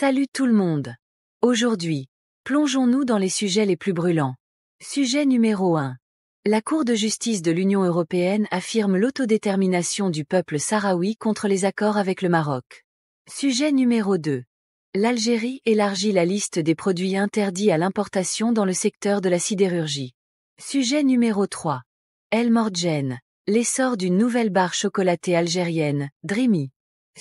Salut tout le monde. Aujourd'hui, plongeons-nous dans les sujets les plus brûlants. Sujet numéro 1. La Cour de justice de l'Union européenne affirme l'autodétermination du peuple sahraoui contre les accords avec le Maroc. Sujet numéro 2. L'Algérie élargit la liste des produits interdits à l'importation dans le secteur de la sidérurgie. Sujet numéro 3. El Mordjene. L'essor d'une nouvelle barre chocolatée algérienne, Dreamy.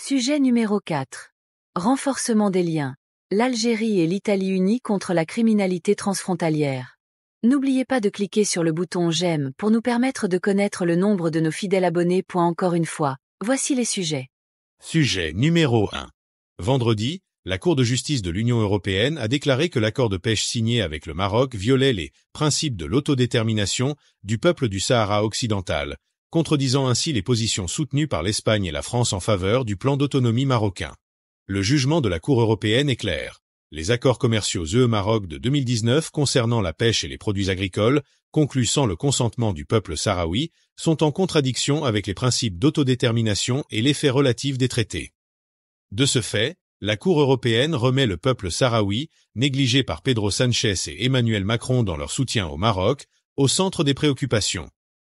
Sujet numéro 4. Renforcement des liens. L'Algérie et l'Italie unies contre la criminalité transfrontalière. N'oubliez pas de cliquer sur le bouton j'aime pour nous permettre de connaître le nombre de nos fidèles abonnés. Encore une fois, voici les sujets. Sujet numéro 1. Vendredi, la Cour de justice de l'Union européenne a déclaré que l'accord de pêche signé avec le Maroc violait les principes de l'autodétermination du peuple du Sahara occidental, contredisant ainsi les positions soutenues par l'Espagne et la France en faveur du plan d'autonomie marocain. Le jugement de la Cour européenne est clair. Les accords commerciaux UE-Maroc de 2019 concernant la pêche et les produits agricoles, conclus sans le consentement du peuple sahraoui, sont en contradiction avec les principes d'autodétermination et l'effet relatif des traités. De ce fait, la Cour européenne remet le peuple sahraoui, négligé par Pedro Sánchez et Emmanuel Macron dans leur soutien au Maroc, au centre des préoccupations.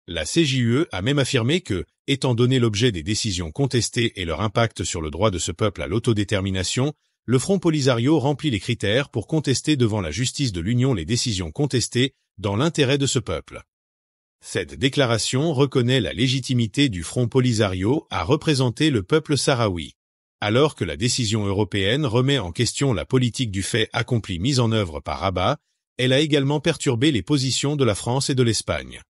La CJUE a même affirmé que, étant donné l'objet des décisions contestées et leur impact sur le droit de ce peuple à l'autodétermination, le Front Polisario remplit les critères pour contester devant la justice de l'Union les décisions contestées dans l'intérêt de ce peuple. Cette déclaration reconnaît la légitimité du Front Polisario à représenter le peuple sahraoui. Alors que la décision européenne remet en question la politique du fait accompli mise en œuvre par Rabat, elle a également perturbé les positions de la France et de l'Espagne.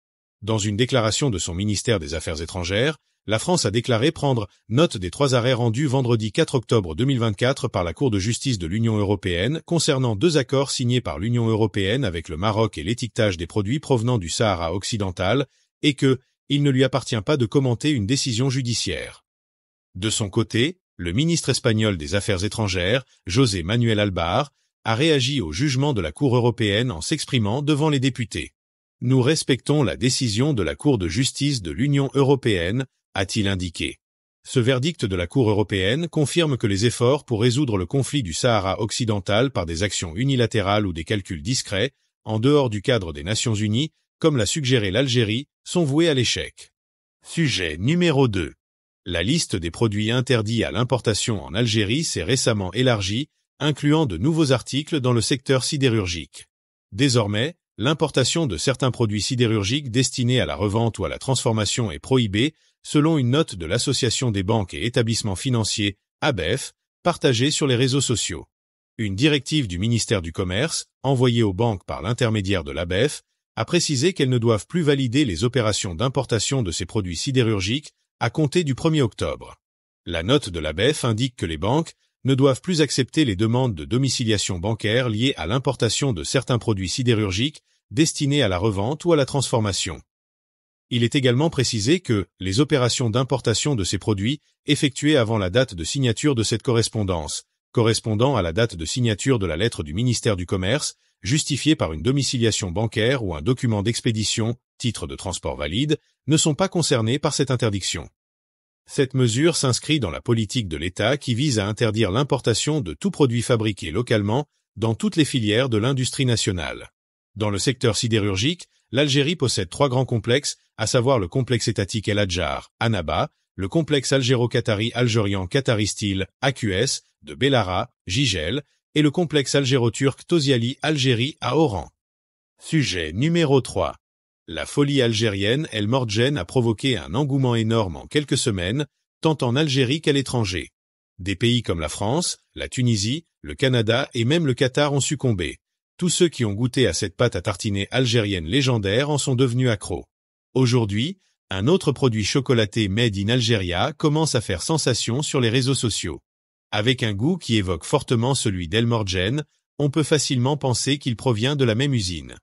Dans une déclaration de son ministère des Affaires étrangères, la France a déclaré prendre note des trois arrêts rendus vendredi 4 octobre 2024 par la Cour de justice de l'Union européenne concernant deux accords signés par l'Union européenne avec le Maroc et l'étiquetage des produits provenant du Sahara occidental, et que il ne lui appartient pas de commenter une décision judiciaire. De son côté, le ministre espagnol des Affaires étrangères, José Manuel Albares, a réagi au jugement de la Cour européenne en s'exprimant devant les députés. « Nous respectons la décision de la Cour de justice de l'Union européenne », a-t-il indiqué. Ce verdict de la Cour européenne confirme que les efforts pour résoudre le conflit du Sahara occidental par des actions unilatérales ou des calculs discrets, en dehors du cadre des Nations unies, comme l'a suggéré l'Algérie, sont voués à l'échec. Sujet numéro 2. La liste des produits interdits à l'importation en Algérie s'est récemment élargie, incluant de nouveaux articles dans le secteur sidérurgique. Désormais, l'importation de certains produits sidérurgiques destinés à la revente ou à la transformation est prohibée, selon une note de l'Association des banques et établissements financiers, ABEF, partagée sur les réseaux sociaux. Une directive du ministère du Commerce, envoyée aux banques par l'intermédiaire de l'ABEF, a précisé qu'elles ne doivent plus valider les opérations d'importation de ces produits sidérurgiques, à compter du 1er octobre. La note de l'ABEF indique que les banques ne doivent plus accepter les demandes de domiciliation bancaire liées à l'importation de certains produits sidérurgiques destinés à la revente ou à la transformation. Il est également précisé que les opérations d'importation de ces produits effectuées avant la date de signature de cette correspondance, correspondant à la date de signature de la lettre du ministère du Commerce, justifiées par une domiciliation bancaire ou un document d'expédition, titre de transport valide, ne sont pas concernés par cette interdiction. Cette mesure s'inscrit dans la politique de l'État qui vise à interdire l'importation de tout produit fabriqué localement dans toutes les filières de l'industrie nationale. Dans le secteur sidérurgique, l'Algérie possède trois grands complexes, à savoir le complexe étatique El Hadjar, Annaba, le complexe algéro-qatari algérien Qatari Steel, AQS, de Bellara, Gigel, et le complexe algéro-turc Tosiali Algérie à Oran. Sujet numéro 3. La folie algérienne El Mordjene a provoqué un engouement énorme en quelques semaines, tant en Algérie qu'à l'étranger. Des pays comme la France, la Tunisie, le Canada et même le Qatar ont succombé. Tous ceux qui ont goûté à cette pâte à tartiner algérienne légendaire en sont devenus accros. Aujourd'hui, un autre produit chocolaté made in Algérie commence à faire sensation sur les réseaux sociaux. Avec un goût qui évoque fortement celui d'El Mordjene, on peut facilement penser qu'il provient de la même usine.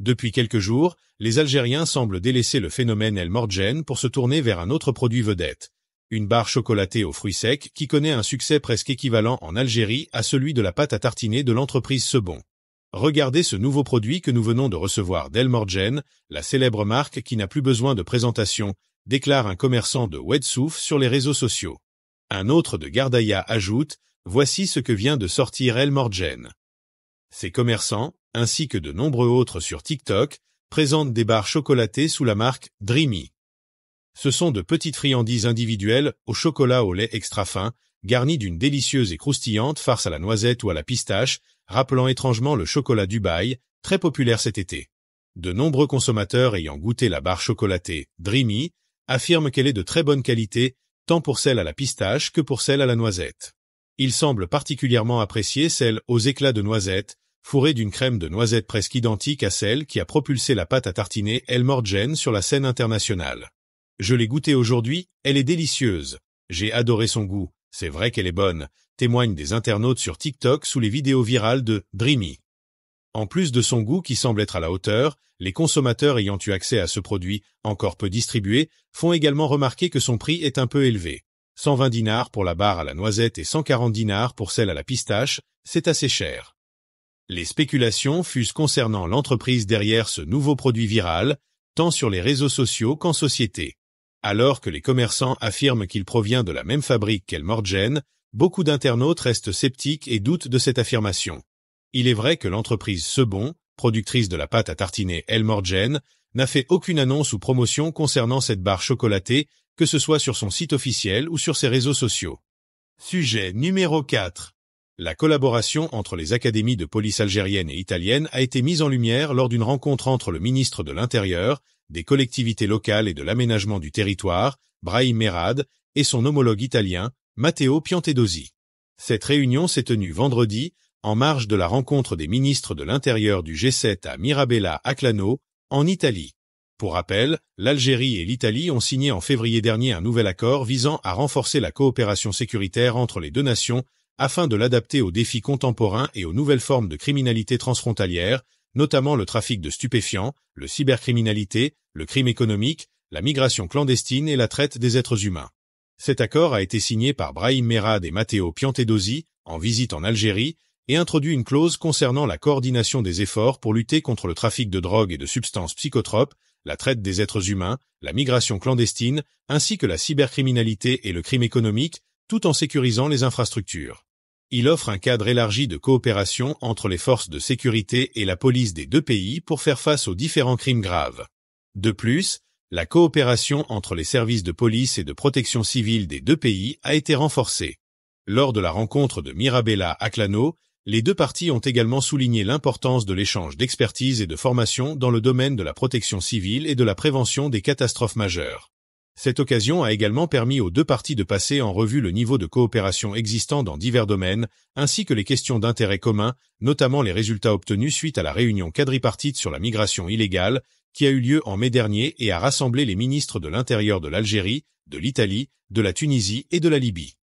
Depuis quelques jours, les Algériens semblent délaisser le phénomène El Mordjene pour se tourner vers un autre produit vedette, une barre chocolatée aux fruits secs qui connaît un succès presque équivalent en Algérie à celui de la pâte à tartiner de l'entreprise Cebon. Regardez ce nouveau produit que nous venons de recevoir d'El Mordjene, la célèbre marque qui n'a plus besoin de présentation, déclare un commerçant de Oued Souf sur les réseaux sociaux. Un autre de Gardaïa ajoute Voici ce que vient de sortir El Mordjene. Ces commerçants, ainsi que de nombreux autres sur TikTok, présentent des barres chocolatées sous la marque Dreamy. Ce sont de petites friandises individuelles au chocolat au lait extra fin, garnies d'une délicieuse et croustillante farce à la noisette ou à la pistache, rappelant étrangement le chocolat Dubaï, très populaire cet été. De nombreux consommateurs ayant goûté la barre chocolatée Dreamy affirment qu'elle est de très bonne qualité, tant pour celle à la pistache que pour celle à la noisette. Il semble particulièrement apprécier celle aux éclats de noisette, fourrée d'une crème de noisette presque identique à celle qui a propulsé la pâte à tartiner El Mordjene sur la scène internationale. Je l'ai goûtée aujourd'hui, elle est délicieuse. J'ai adoré son goût, c'est vrai qu'elle est bonne, témoignent des internautes sur TikTok sous les vidéos virales de Dreamy. En plus de son goût qui semble être à la hauteur, les consommateurs ayant eu accès à ce produit, encore peu distribué, font également remarquer que son prix est un peu élevé. 120 dinars pour la barre à la noisette et 140 dinars pour celle à la pistache, c'est assez cher. Les spéculations fusent concernant l'entreprise derrière ce nouveau produit viral, tant sur les réseaux sociaux qu'en société. Alors que les commerçants affirment qu'il provient de la même fabrique qu'El Mordjene, beaucoup d'internautes restent sceptiques et doutent de cette affirmation. Il est vrai que l'entreprise Cebon, productrice de la pâte à tartiner El Mordjene, n'a fait aucune annonce ou promotion concernant cette barre chocolatée, que ce soit sur son site officiel ou sur ses réseaux sociaux. Sujet numéro 4. La collaboration entre les académies de police algérienne et italienne a été mise en lumière lors d'une rencontre entre le ministre de l'Intérieur, des collectivités locales et de l'aménagement du territoire, Brahim Merad, et son homologue italien, Matteo Piantedosi. Cette réunion s'est tenue vendredi, en marge de la rencontre des ministres de l'Intérieur du G7 à Mirabella Eclano, en Italie. Pour rappel, l'Algérie et l'Italie ont signé en février dernier un nouvel accord visant à renforcer la coopération sécuritaire entre les deux nations afin de l'adapter aux défis contemporains et aux nouvelles formes de criminalité transfrontalière, notamment le trafic de stupéfiants, le cybercriminalité, le crime économique, la migration clandestine et la traite des êtres humains. Cet accord a été signé par Brahim Merad et Matteo Piantedosi, en visite en Algérie, et introduit une clause concernant la coordination des efforts pour lutter contre le trafic de drogue et de substances psychotropes, la traite des êtres humains, la migration clandestine, ainsi que la cybercriminalité et le crime économique, tout en sécurisant les infrastructures. Il offre un cadre élargi de coopération entre les forces de sécurité et la police des deux pays pour faire face aux différents crimes graves. De plus, la coopération entre les services de police et de protection civile des deux pays a été renforcée. Lors de la rencontre de Mirabella Eclano, les deux parties ont également souligné l'importance de l'échange d'expertise et de formation dans le domaine de la protection civile et de la prévention des catastrophes majeures. Cette occasion a également permis aux deux parties de passer en revue le niveau de coopération existant dans divers domaines, ainsi que les questions d'intérêt commun, notamment les résultats obtenus suite à la réunion quadripartite sur la migration illégale, qui a eu lieu en mai dernier et a rassemblé les ministres de l'Intérieur de l'Algérie, de l'Italie, de la Tunisie et de la Libye.